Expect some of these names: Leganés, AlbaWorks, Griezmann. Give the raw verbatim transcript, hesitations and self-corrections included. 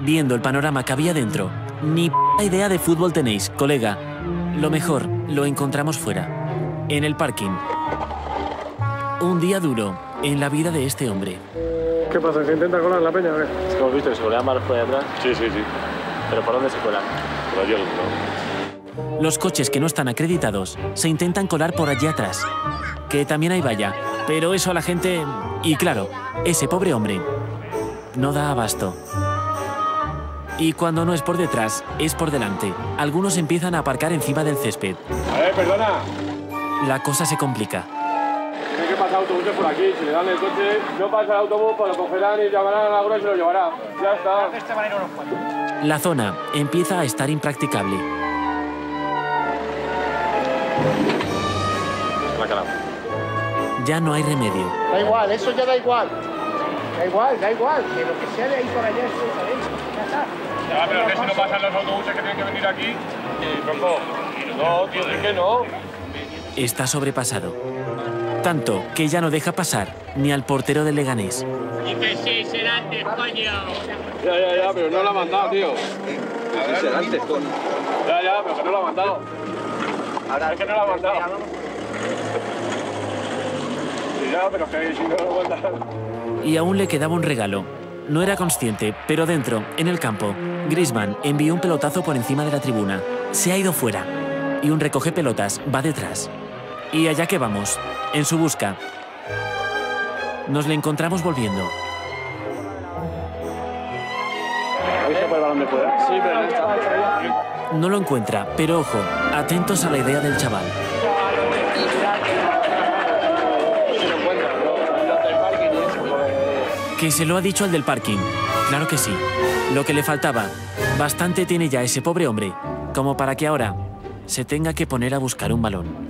Viendo el panorama que había dentro, ni p*** idea de fútbol tenéis, colega. Lo mejor, lo encontramos fuera, en el parking. Un día duro en la vida de este hombre. ¿Qué pasa? ¿Se intenta colar la peña o qué? Es que hemos visto que se colean malos por allá atrás. Sí, sí, sí. ¿Pero por dónde se cuelan? Por allí no. Los coches que no están acreditados se intentan colar por allí atrás. Que también hay valla, pero eso a la gente... Y claro, ese pobre hombre no da abasto. Y cuando no es por detrás, es por delante. Algunos empiezan a aparcar encima del césped. ¡Eh, perdona! La cosa se complica. Tiene que pasar autobuses por aquí. Si le dan el coche, no pasa el autobús, pues lo cogerán y llamarán a la grúa y se lo llevará. Ya está. La zona empieza a estar impracticable. Ya no hay remedio. Da igual, eso ya da igual. Da igual, da igual. Que lo que sea de ahí para allá es ya está. Ya, pero que si no pasan los autobuses que tienen que venir aquí. No, tío, es que no. Está sobrepasado. Tanto que ya no deja pasar ni al portero del Leganés. Ya, ya, ya, pero no lo ha mandado, tío. Ya, ya, pero que no lo ha mandado. Es que no lo ha mandado. Ya, pero que si no lo ha mandado. Y aún le quedaba un regalo. No era consciente, pero dentro, en el campo, Griezmann envió un pelotazo por encima de la tribuna. Se ha ido fuera. Y un recoge pelotas va detrás. Y allá que vamos, en su busca. Nos le encontramos volviendo. No lo encuentra, pero ojo, atentos a la idea del chaval. Que se lo ha dicho al del parking. Claro que sí. Lo que le faltaba. Bastante tiene ya ese pobre hombre, como para que ahora se tenga que poner a buscar un balón.